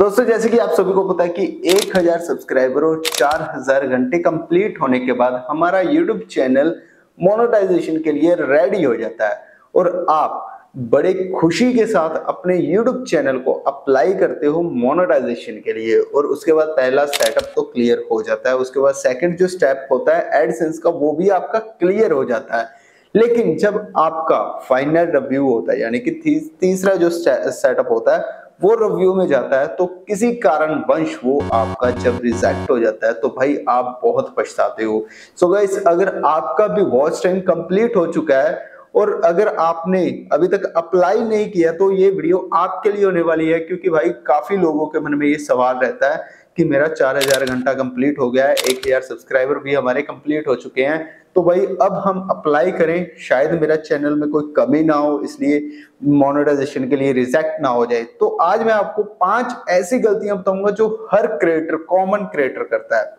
दोस्तों जैसे कि आप सभी को पता है कि 1000 सब्सक्राइबर और 4000 घंटे कंप्लीट होने के बाद हमारा YouTube चैनल मोनेटाइजेशन के लिए रेडी हो जाता है और आप बड़े खुशी के साथ अपने YouTube चैनल को अप्लाई करते हो मोनेटाइजेशन के लिए। और उसके बाद पहला सेटअप तो क्लियर हो जाता है, उसके बाद सेकंड जो स्टेप होता है एडसेंस का वो भी आपका क्लियर हो जाता है। लेकिन जब आपका फाइनल रिव्यू होता है यानी कि तीसरा जो सेटअप होता है वो रिव्यू में जाता है तो किसी कारणवश वो आपका जब रिजेक्ट हो जाता है तो भाई आप बहुत पछताते हो। सो गाइस, अगर आपका भी वॉच टाइम कंप्लीट हो चुका है और अगर आपने अभी तक अप्लाई नहीं किया तो ये वीडियो आपके लिए होने वाली है, क्योंकि भाई काफी लोगों के मन में ये सवाल रहता है कि मेरा 4000 घंटा कंप्लीट हो गया है, 1000 सब्सक्राइबर भी हमारे कंप्लीट हो चुके हैं, तो भाई अब हम अप्लाई करें, शायद मेरा चैनल में कोई कमी ना हो, इसलिए मोनेटाइजेशन के लिए रिजेक्ट ना हो जाए। तो आज मैं आपको 5 ऐसी गलतियां बताऊंगा जो हर क्रिएटर, कॉमन क्रिएटर करता है।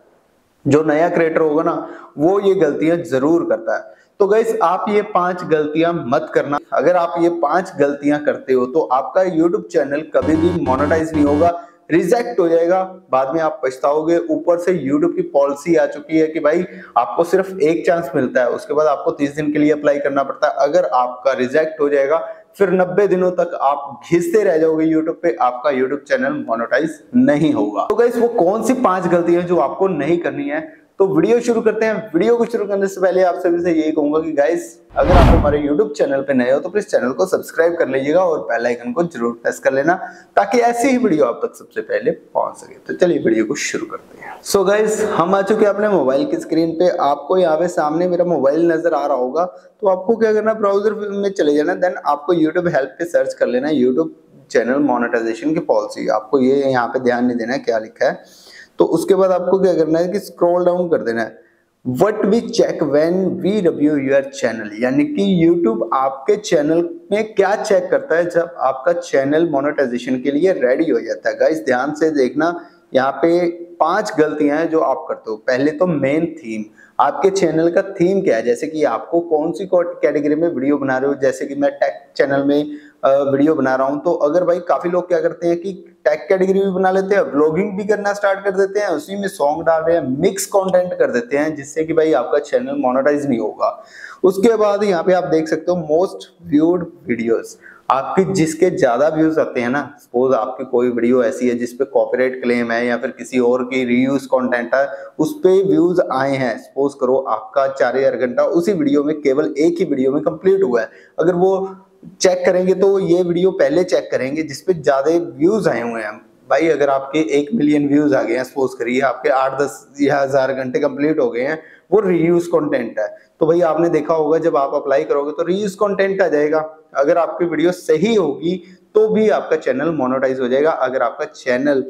जो नया क्रिएटर होगा ना वो ये गलतियां जरूर करता है। तो गाइस आप ये 5 गलतियां मत करना। अगर आप ये 5 गलतियां करते हो तो आपका यूट्यूब चैनल कभी भी मोनेटाइज नहीं होगा, रिजेक्ट हो जाएगा, बाद में आप पछताओगे। ऊपर से YouTube की पॉलिसी आ चुकी है कि भाई आपको सिर्फ 1 चांस मिलता है, उसके बाद आपको 30 दिन के लिए अप्लाई करना पड़ता है। अगर आपका रिजेक्ट हो जाएगा फिर 90 दिनों तक आप घिसते रह जाओगे YouTube पे, आपका YouTube चैनल मोनेटाइज नहीं होगा। तो गाइस वो कौन सी 5 गलतियां जो आपको नहीं करनी है, तो वीडियो शुरू करते हैं। वीडियो को शुरू करने से पहले आप सभी से यही कहूंगा कि गाइस अगर आप हमारे YouTube चैनल पे नए हो तो प्लीज चैनल को सब्सक्राइब कर लीजिएगा और बेल आइकन को जरूर प्रेस कर लेना ताकि ऐसी ही वीडियो आप तक सबसे पहले पहुंच सके। तो चलिए वीडियो को शुरू करते हैं। सो गाइस हम आ चुके हैं अपने मोबाइल की स्क्रीन पे। आपको यहाँ पे सामने मेरा मोबाइल नजर आ रहा होगा, तो आपको क्या करना, ब्राउजर में चले जाना, देन आपको यूट्यूब हेल्प पे सर्च कर लेना यूट्यूब चैनल मोनेटाइजेशन की पॉलिसी। आपको ये यहाँ पे ध्यान नहीं देना है क्या लिखा है। तो उसके बाद आपको क्या करना है कि स्क्रॉल डाउन कर देना है, what we check when we review your channel, यानी कि यूट्यूब आपके चैनल में क्या चेक करता है जब आपका चैनल मोनेटाइजेशन के लिए रेडी हो जाता है। गाइस ध्यान से देखना, यहाँ पे 5 गलतियां हैं जो आप करते हो। पहले तो मेन थीम, आपके चैनल का थीम क्या है, जैसे कि आपको कौन सी कैटेगरी में वीडियो बना रहे हो। जैसे कि मैं टेक चैनल में वीडियो बना रहा हूं, तो अगर भाई काफी लोग क्या करते हैं कि टेक कैटेगरी भी बना लेते हैं, व्लॉगिंग भी करना स्टार्ट कर देते हैं, उसी में सॉन्ग डाल रहे हैं, मिक्स कंटेंट कर देते हैं, जिससे कि भाई आपका चैनल मोनेटाइज नहीं होगा। उसके बाद यहाँ पे आप देख सकते हो मोस्ट व्यूड वीडियोस, आपकी जिसके ज्यादा व्यूज आते हैं ना, सपोज आपकी कोई वीडियो ऐसी है जिसपे कॉपीराइट क्लेम है या फिर किसी और की रीयूज कंटेंट है, उस पे व्यूज आए हैं, सपोज करो आपका 4000 घंटा उसी वीडियो में, केवल एक ही वीडियो में कंप्लीट हुआ है, अगर वो चेक करेंगे तो ये वीडियो पहले चेक करेंगे जिसपे ज्यादा व्यूज आए हुए हैं। भाई अगर आपके 1 मिलियन व्यूज आ गए हैं, सपोज करिए आपके 8-10 हजार घंटे कंप्लीट हो गए हैं, वो रीयूज कंटेंट है, तो भाई आपने देखा होगा जब आप अप्लाई करोगे तो रीयूज कंटेंट आ जाएगा। अगर आपकी वीडियो सही होगी तो भी आपका चैनल मोनेटाइज हो जाएगा। अगर आपका चैनल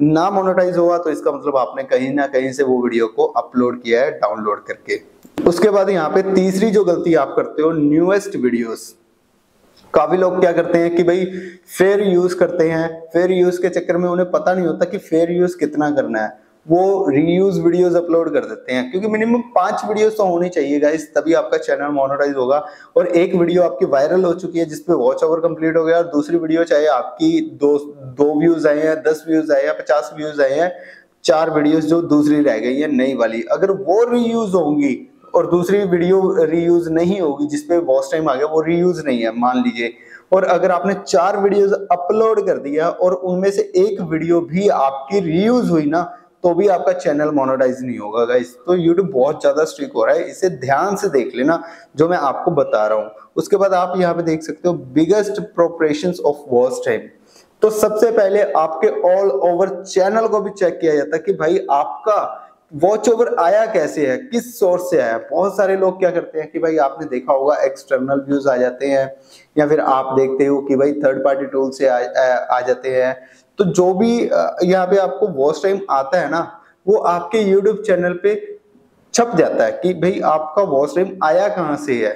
ना मोनेटाइज हुआ तो इसका मतलब आपने कहीं ना कहीं से वो वीडियो को अपलोड किया है डाउनलोड करके। उसके बाद यहाँ पे तीसरी जो गलती आप करते हो, न्यूएस्ट वीडियोस। काफी लोग क्या करते हैं कि भाई फेयर यूज करते हैं, फेयर यूज के चक्कर में उन्हें पता नहीं होता कि फेयर यूज कितना करना है, वो रीयूज वीडियोस अपलोड कर देते हैं, क्योंकि मिनिमम 5 वीडियोस तो होनी चाहिए गाइस, तभी आपका चैनल मोनेटाइज होगा। और एक वीडियो आपकी वायरल हो चुकी है जिसपे वॉच आवर कंप्लीट हो गया और दूसरी वीडियो चाहे आपकी 2 व्यूज आए हैं, 10 व्यूज आए हैं, 50 व्यूज आए हैं, 4 वीडियोस जो दूसरी रह गई है नई वाली, अगर वो रीयूज होंगी और दूसरी वीडियो रीयूज नहीं होगी जिसपे वॉच टाइम आ गया वो रीयूज नहीं है मान लीजिए, और अगर आपने 4 वीडियोज अपलोड कर दिया और उनमें से एक वीडियो भी आपकी रीयूज हुई ना, तो भी आपका चैनल मोनेटाइज नहीं होगा गाइस। तो YouTube बहुत ज्यादा स्ट्रिक हो रहा है, इसे ध्यान से देख लेना जो मैं आपको बता रहा हूँ। उसके बाद आप यहाँ पे देख सकते हो biggest proportions of watch time. तो सबसे पहले आपके ऑल ओवर चैनल को भी चेक किया जाता है कि भाई आपका वॉच ओवर आया कैसे है, किस सोर्स से आया। बहुत सारे लोग क्या करते हैं कि भाई आपने देखा होगा एक्सटर्नल व्यूज आ जाते हैं या फिर आप देखते हो कि भाई थर्ड पार्टी टूल से आ जाते हैं। तो जो भी यहाँ पे आपको वॉच टाइम आता है ना वो आपके YouTube चैनल पे छप जाता है कि भाई आपका वॉच टाइम आया कहाँ से है,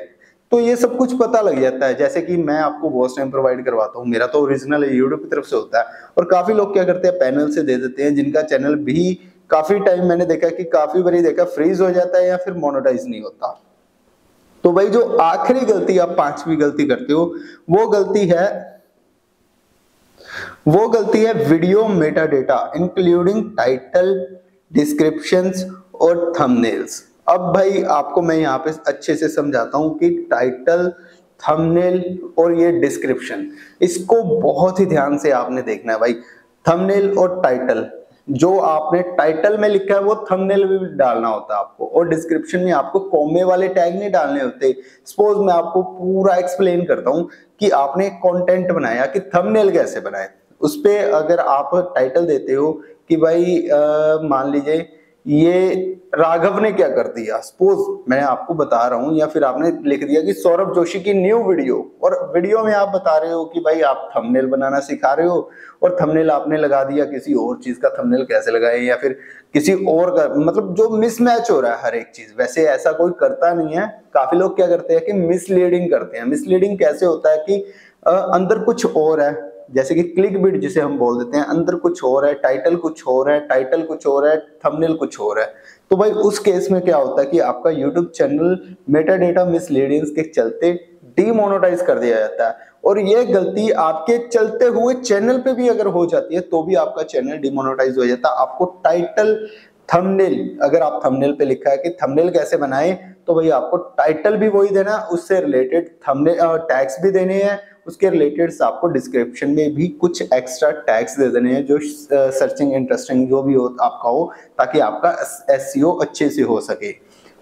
तो ये सब कुछ पता लग जाता है। जैसे कि मैं आपको वॉच टाइम प्रोवाइड करवाता हूँ, मेरा तो ओरिजिनल YouTube की तरफ से होता है, और काफी लोग क्या करते हैं पैनल से दे देते हैं, जिनका चैनल भी काफी टाइम, मैंने देखा कि काफी बार देखा फ्रीज हो जाता है या फिर मोनेटाइज नहीं होता। तो भाई जो आखिरी गलती आप 5वीं गलती करते हो वो गलती है वो गलती है video Meta data including title, descriptions और थंबनेल्स। अब भाई आपको मैं यहाँ पे अच्छे से समझाता हूँ कि टाइटल, थंबनेल और ये डिस्क्रिप्शन, इसको बहुत ही ध्यान से आपने देखना है भाई। थंबनेल और टाइटल, जो आपने टाइटल में लिखा है वो थंबनेल में भी डालना होता है आपको, और डिस्क्रिप्शन में आपको कॉमे वाले टैग नहीं डालने होते। सपोज मैं आपको पूरा एक्सप्लेन करता हूँ कि आपने कंटेंट बनाया कि थंबनेल कैसे बनाए, उस पे अगर आप टाइटल देते हो कि भाई मान लीजिए ये राघव ने क्या कर दिया, सपोज मैं आपको बता रहा हूँ, या फिर आपने लिख दिया कि सौरभ जोशी की न्यू वीडियो, और वीडियो में आप बता रहे हो कि भाई आप थंबनेल बनाना सिखा रहे हो, और थंबनेल आपने लगा दिया किसी और चीज का थंबनेल कैसे लगाए, या फिर किसी और का, मतलब जो मिसमैच हो रहा है हर एक चीज। वैसे ऐसा कोई करता नहीं है, काफी लोग क्या करते हैं कि मिसलीडिंग करते हैं। मिसलीडिंग कैसे होता है कि अंदर कुछ और है, जैसे कि क्लिकबेट जिसे हम बोल देते हैं, अंदर कुछ और है, टाइटल कुछ और है, टाइटल कुछ और है, थंबनेल कुछ और है। तो भाई उस केस में क्या होता है कि आपका YouTube channel Meta data misleadings के चलते डीमोनेटाइज कर दिया जाता है, और ये गलती आपके चलते हुए चैनल पे भी अगर हो जाती है तो भी आपका चैनल डीमोनेटाइज हो जाता है। आपको टाइटल, थंबनेल, अगर आप थंबनेल पे लिखा है कि थंबनेल कैसे बनाए, तो भाई आपको टाइटल भी वही देना, उससे रिलेटेड थंबनेल टैग्स भी देने हैं, उसके रिलेटेड आपको डिस्क्रिप्शन में भी कुछ एक्स्ट्रा टैग्स दे देने हैं जो सर्चिंग, इंटरेस्टिंग जो भी हो आपका हो, ताकि आपका एसईओ अच्छे से हो सके।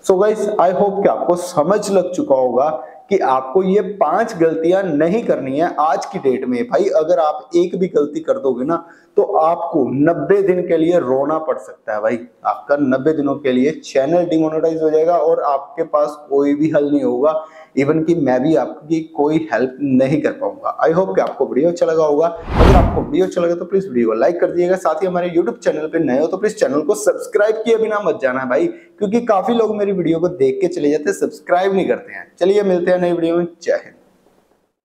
सो गाइस, आई होप कि आपको समझ लग चुका होगा कि आपको ये 5 गलतियां नहीं करनी है आज की डेट में। भाई अगर आप एक भी गलती कर दोगे ना तो आपको 90 दिन के लिए रोना पड़ सकता है। भाई आपका 90 दिनों के लिए चैनल डिमोनेटाइज हो जाएगा और आपके पास कोई भी हल नहीं होगा, इवन कि मैं भी आपकी कोई हेल्प नहीं कर पाऊंगा। आई होप कि आपको वीडियो अच्छा लगा होगा। अगर आपको वीडियो अच्छा लगा तो प्लीज वीडियो को लाइक कर दीजिएगा, साथ ही हमारे यूट्यूब चैनल पर नए हो तो प्लीज चैनल को सब्सक्राइब किए बिना मत जाना है भाई, क्योंकि काफी लोग मेरी वीडियो को देख के चले जाते हैं, सब्सक्राइब नहीं करते हैं। चलिए मिलते हैं नई वीडियो में। जय हिंद।